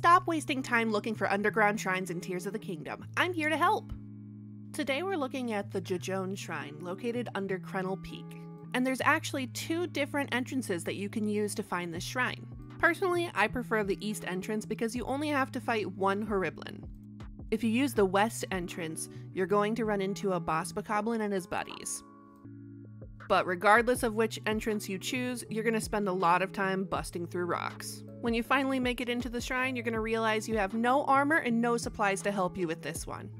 Stop wasting time looking for underground shrines in Tears of the Kingdom. I'm here to help! Today we're looking at the Jojon Shrine, located under Jojon Peak. And there's actually two different entrances that you can use to find this shrine. Personally, I prefer the east entrance because you only have to fight one Horriblin. If you use the west entrance, you're going to run into a boss Bacoblin and his buddies. But regardless of which entrance you choose, you're going to spend a lot of time busting through rocks. When you finally make it into the shrine, you're going to realize you have no armor and no supplies to help you with this one.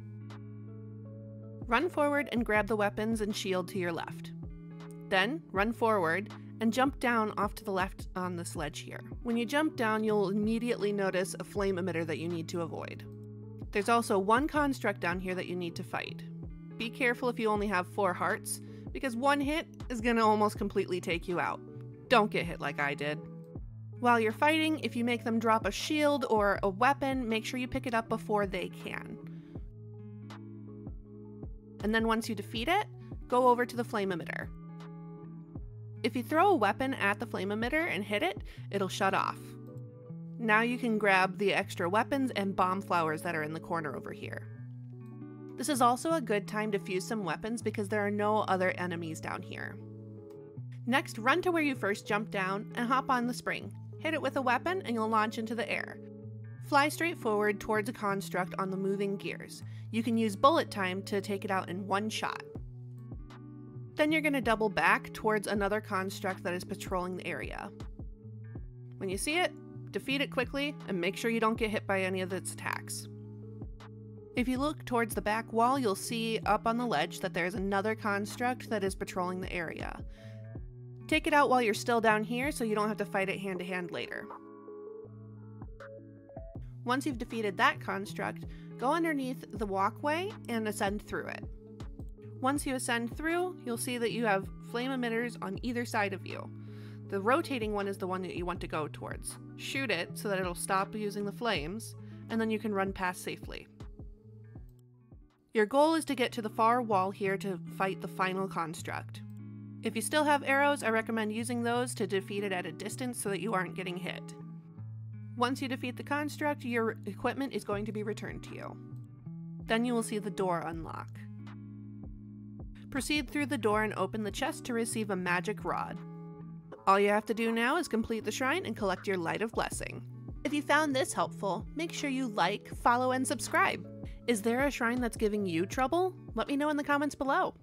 Run forward and grab the weapons and shield to your left. Then run forward and jump down off to the left on this ledge here. When you jump down, you'll immediately notice a flame emitter that you need to avoid. There's also one construct down here that you need to fight. Be careful if you only have 4 hearts, because one hit is going to almost completely take you out. Don't get hit like I did. While you're fighting, if you make them drop a shield or a weapon, make sure you pick it up before they can. And then once you defeat it, go over to the flame emitter. If you throw a weapon at the flame emitter and hit it, it'll shut off. Now you can grab the extra weapons and bomb flowers that are in the corner over here. This is also a good time to fuse some weapons because there are no other enemies down here. Next, run to where you first jumped down and hop on the spring. Hit it with a weapon and you'll launch into the air. Fly straight forward towards a construct on the moving gears. You can use bullet time to take it out in one shot. Then you're going to double back towards another construct that is patrolling the area. When you see it, defeat it quickly and make sure you don't get hit by any of its attacks. If you look towards the back wall, you'll see up on the ledge that there's another construct that is patrolling the area. Take it out while you're still down here so you don't have to fight it hand to hand later. Once you've defeated that construct, go underneath the walkway and ascend through it. Once you ascend through, you'll see that you have flame emitters on either side of you. The rotating one is the one that you want to go towards. Shoot it so that it'll stop using the flames, and then you can run past safely. Your goal is to get to the far wall here to fight the final construct. If you still have arrows, I recommend using those to defeat it at a distance so that you aren't getting hit. Once you defeat the construct, your equipment is going to be returned to you. Then you will see the door unlock. Proceed through the door and open the chest to receive a magic rod. All you have to do now is complete the shrine and collect your Light of Blessing. If you found this helpful, make sure you like, follow, and subscribe. Is there a shrine that's giving you trouble? Let me know in the comments below.